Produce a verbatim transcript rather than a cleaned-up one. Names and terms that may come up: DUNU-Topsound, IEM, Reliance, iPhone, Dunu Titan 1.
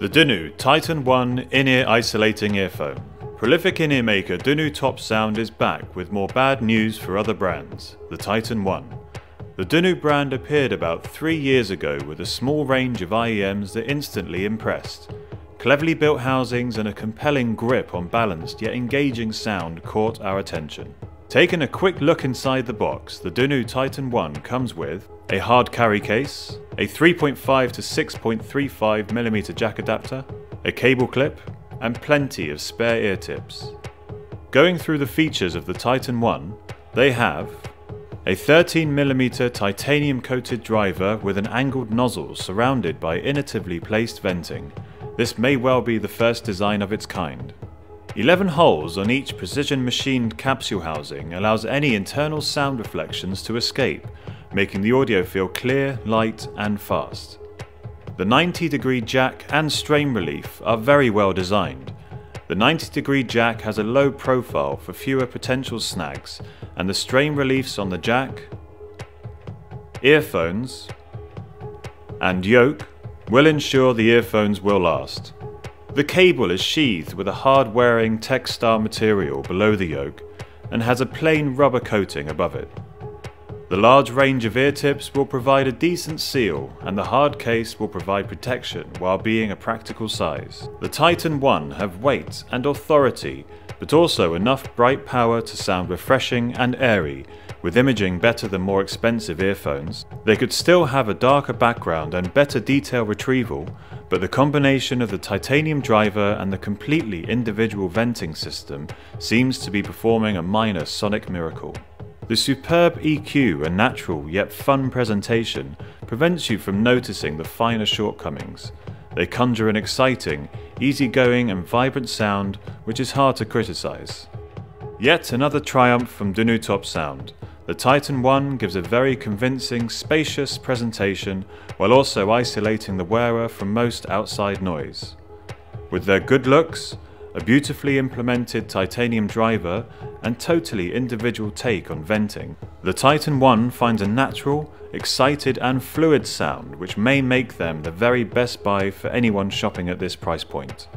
The Dunu Titan one in-ear isolating earphone. Prolific in-ear maker DUNU-Topsound is back with more bad news for other brands. The Titan one. The Dunu brand appeared about three years ago with a small range of I E Ms that instantly impressed. Cleverly built housings and a compelling grip on balanced yet engaging sound caught our attention. Taking a quick look inside the box, the Dunu Titan one comes with a hard carry case, a three point five to six point three five millimeter jack adapter, a cable clip, and plenty of spare ear tips. Going through the features of the Titan one, they have a thirteen millimeter titanium-coated driver with an angled nozzle surrounded by innovatively placed venting. This may well be the first design of its kind. eleven holes on each precision-machined capsule housing allows any internal sound reflections to escape, making the audio feel clear, light and fast. The ninety degree jack and strain relief are very well designed. The ninety degree jack has a low profile for fewer potential snags, and the strain reliefs on the jack, earphones and yoke will ensure the earphones will last. The cable is sheathed with a hard-wearing textile material below the yoke and has a plain rubber coating above it. The large range of ear tips will provide a decent seal, and the hard case will provide protection while being a practical size. The Titan one have weight and authority, but also enough bright power to sound refreshing and airy. With imaging better than more expensive earphones, they could still have a darker background and better detail retrieval, but the combination of the titanium driver and the completely individual venting system seems to be performing a minor sonic miracle. The superb E Q and natural yet fun presentation prevents you from noticing the finer shortcomings. They conjure an exciting, easygoing and vibrant sound which is hard to criticise. Yet another triumph from DUNU-Topsound. The Titan one gives a very convincing, spacious presentation while also isolating the wearer from most outside noise. With their good looks, a beautifully implemented titanium driver and totally individual take on venting, the Titan one finds a natural, excited and fluid sound which may make them the very best buy for anyone shopping at this price point.